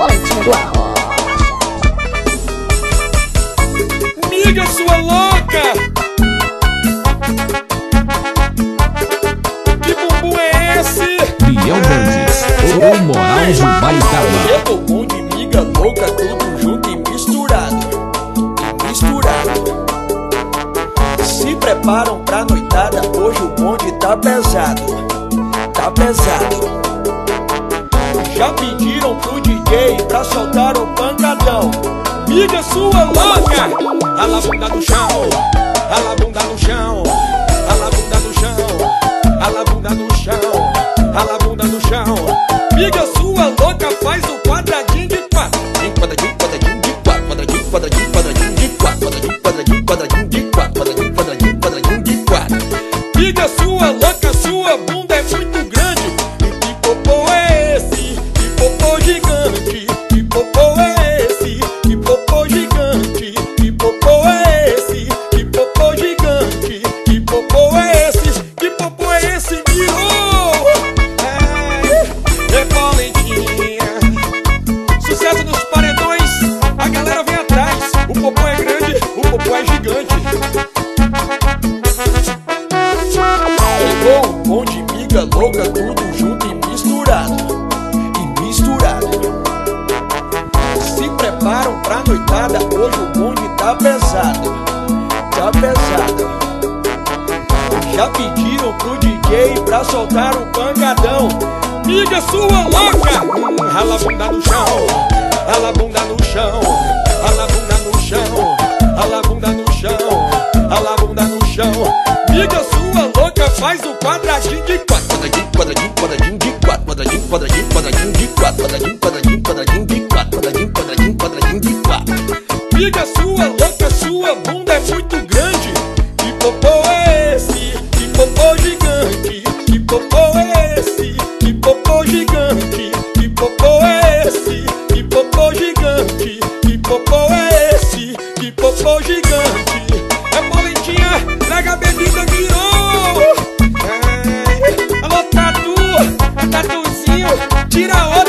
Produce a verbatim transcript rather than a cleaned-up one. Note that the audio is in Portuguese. Polentinha do Arrocha. Miga sua louca! Que bumbum é esse? Pião Bondes, o Moraes do Baitaba. É bumbum de miga louca, tudo junto e misturado. E misturado. Se preparam pra noitada, hoje o bonde tá pesado. Tá pesado. Já pediram pro D J pra soltar o pancadão. Miga sua louca! Rala a bunda no chão, rala a bunda no chão, rala a bunda no chão, rala a bunda no chão, rala a bunda no chão. Miga sua louca, faz o quadradinho de quatro. Quadradinho, quadradinho de quatro, quadradinho, quadradinho, quadradinho de quatro, quadradinho, quadradinho, quadradinho de quatro, quadradinho, quadradinho, quadradinho de quatro. Miga sua louca, sua bunda é muito grande. E que popô é esse? Que popô gigante, que popô é esse, que popô gigante, que popô é esse, que popô gigante, que popô é esse, que popô é esse, que oh, é Polentinha. Sucesso nos paredões, a galera vem atrás. O popô é grande, o popô é gigante. Chegou um bonde miga louca, tudo junto e misturado. Param pra noitada, hoje o bonde tá pesado, tá pesado. Já pediram pro D J pra soltar o pancadão. Miga sua louca! Rala a bunda no chão, rala a bunda no chão, rala a bunda no chão, rala a bunda no chão, rala a bunda no chão. Miga sua louca, faz o quadradinho de quatro, quadradinho, quadradinho, quadradinho de quatro, quadradinho, quadradinho, quadradinho de quatro, quadradinho, quadradinho, quadradinho de quatro, quadradinho, quadradinho, quadradinho de quatro. Miga sua louca, sua bunda é muito grande. Que popô é esse? Que popô gigante? Que popô é esse? Que popô gigante? Que popô é esse? Que popô gigante? Que popô é esse? Que popô gigante? É Polentinha, traga a bebida aqui, oh! Alô, Tatu, Tatuzinho, tira a